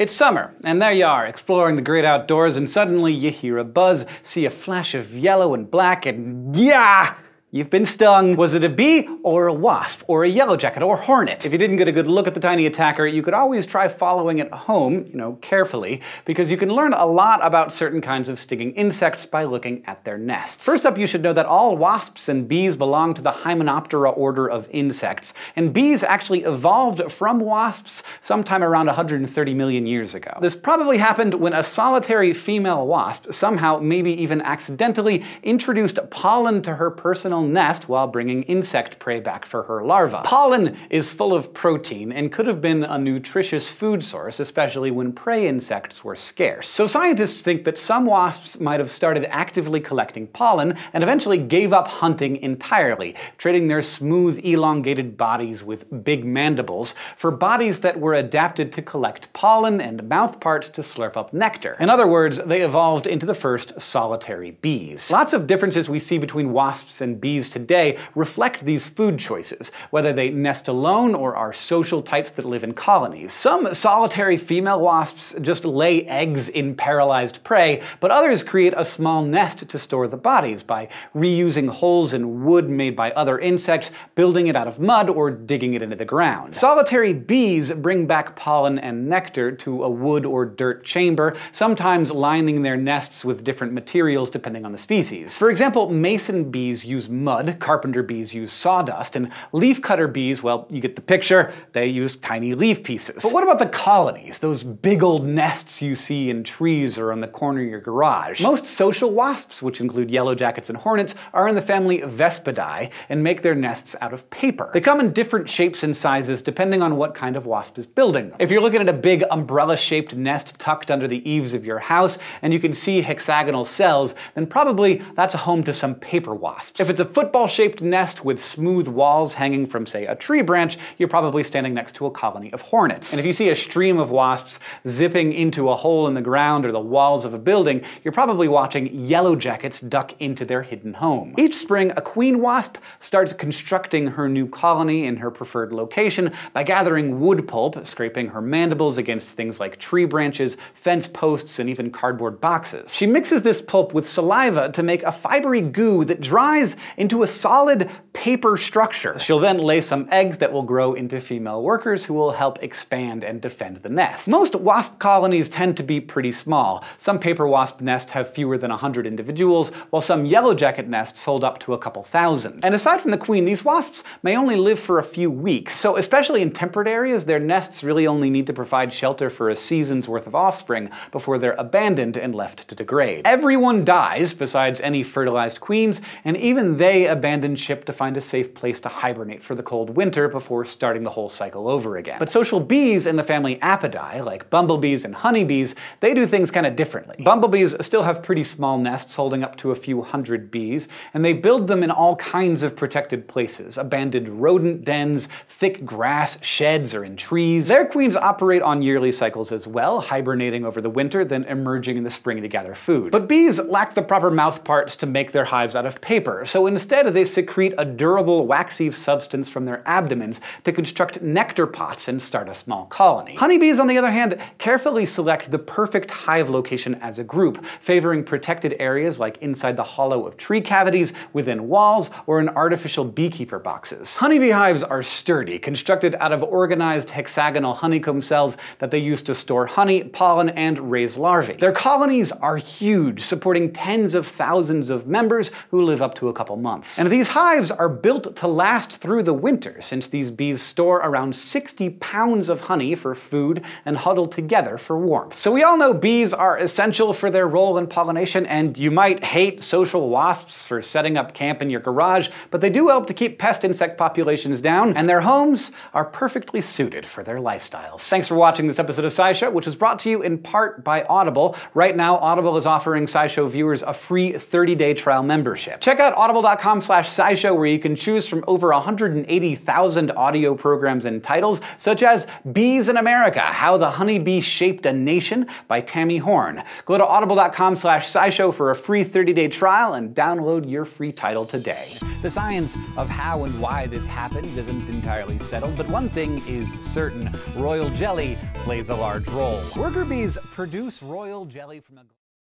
It's summer, and there you are, exploring the great outdoors, and suddenly you hear a buzz, see a flash of yellow and black, and yeah! You've been stung. Was it a bee, or a wasp, or a yellow jacket, or hornet? If you didn't get a good look at the tiny attacker, you could always try following it home, carefully, because you can learn a lot about certain kinds of stinging insects by looking at their nests. First up, you should know that all wasps and bees belong to the Hymenoptera order of insects, and bees actually evolved from wasps sometime around 130 million years ago. This probably happened when a solitary female wasp somehow, maybe even accidentally, introduced pollen to her personal nest while bringing insect prey back for her larva. Pollen is full of protein and could have been a nutritious food source, especially when prey insects were scarce. So scientists think that some wasps might have started actively collecting pollen and eventually gave up hunting entirely, trading their smooth, elongated bodies with big mandibles for bodies that were adapted to collect pollen and mouth parts to slurp up nectar. In other words, they evolved into the first solitary bees. Lots of differences we see between wasps and bees today reflect these food choices, whether they nest alone or are social types that live in colonies. Some solitary female wasps just lay eggs in paralyzed prey, but others create a small nest to store the bodies by reusing holes in wood made by other insects, building it out of mud, or digging it into the ground. Solitary bees bring back pollen and nectar to a wood or dirt chamber, sometimes lining their nests with different materials depending on the species. For example, mason bees use mud, carpenter bees use sawdust, and leafcutter bees, well, you get the picture, they use tiny leaf pieces. But what about the colonies, those big old nests you see in trees or on the corner of your garage? Most social wasps, which include yellow jackets and hornets, are in the family Vespidae and make their nests out of paper. They come in different shapes and sizes depending on what kind of wasp is building them. If you're looking at a big umbrella-shaped nest tucked under the eaves of your house and you can see hexagonal cells, then probably that's a home to some paper wasps. If it's a football-shaped nest with smooth walls hanging from, say, a tree branch, you're probably standing next to a colony of hornets. And if you see a stream of wasps zipping into a hole in the ground or the walls of a building, you're probably watching yellow jackets duck into their hidden home. Each spring, a queen wasp starts constructing her new colony in her preferred location by gathering wood pulp, scraping her mandibles against things like tree branches, fence posts, and even cardboard boxes. She mixes this pulp with saliva to make a fibery goo that dries into a solid paper structure. She'll then lay some eggs that will grow into female workers who will help expand and defend the nest. Most wasp colonies tend to be pretty small. Some paper wasp nests have fewer than 100 individuals, while some yellow jacket nests hold up to a couple thousand. And aside from the queen, these wasps may only live for a few weeks, so especially in temperate areas, their nests really only need to provide shelter for a season's worth of offspring before they're abandoned and left to degrade. Everyone dies, besides any fertilized queens, and even they abandon ship to find a safe place to hibernate for the cold winter before starting the whole cycle over again. But social bees in the family Apidae, like bumblebees and honeybees, they do things kind of differently. Bumblebees still have pretty small nests holding up to a few hundred bees, and they build them in all kinds of protected places, abandoned rodent dens, thick grass, sheds, or in trees. Their queens operate on yearly cycles as well, hibernating over the winter, then emerging in the spring to gather food. But bees lack the proper mouth parts to make their hives out of paper, so instead they secrete a durable, waxy substance from their abdomens to construct nectar pots and start a small colony. Honeybees, on the other hand, carefully select the perfect hive location as a group, favoring protected areas like inside the hollow of tree cavities, within walls, or in artificial beekeeper boxes. Honeybee hives are sturdy, constructed out of organized hexagonal honeycomb cells that they use to store honey, pollen, and raise larvae. Their colonies are huge, supporting tens of thousands of members who live up to a couple months. And these hives are built to last through the winter, since these bees store around 60 pounds of honey for food and huddle together for warmth. So we all know bees are essential for their role in pollination, and you might hate social wasps for setting up camp in your garage, but they do help to keep pest insect populations down, and their homes are perfectly suited for their lifestyles. Thanks for watching this episode of SciShow, which was brought to you in part by Audible. Right now, Audible is offering SciShow viewers a free 30-day trial membership. Check out Audible.com Audible.com/SciShow, where you can choose from over 180,000 audio programs and titles, such as Bees in America, How the Honeybee Shaped a Nation by Tammy Horn. Go to Audible.com/SciShow for a free 30-day trial and download your free title today. The science of how and why this happened isn't entirely settled, but one thing is certain: royal jelly plays a large role. Worker bees produce royal jelly from a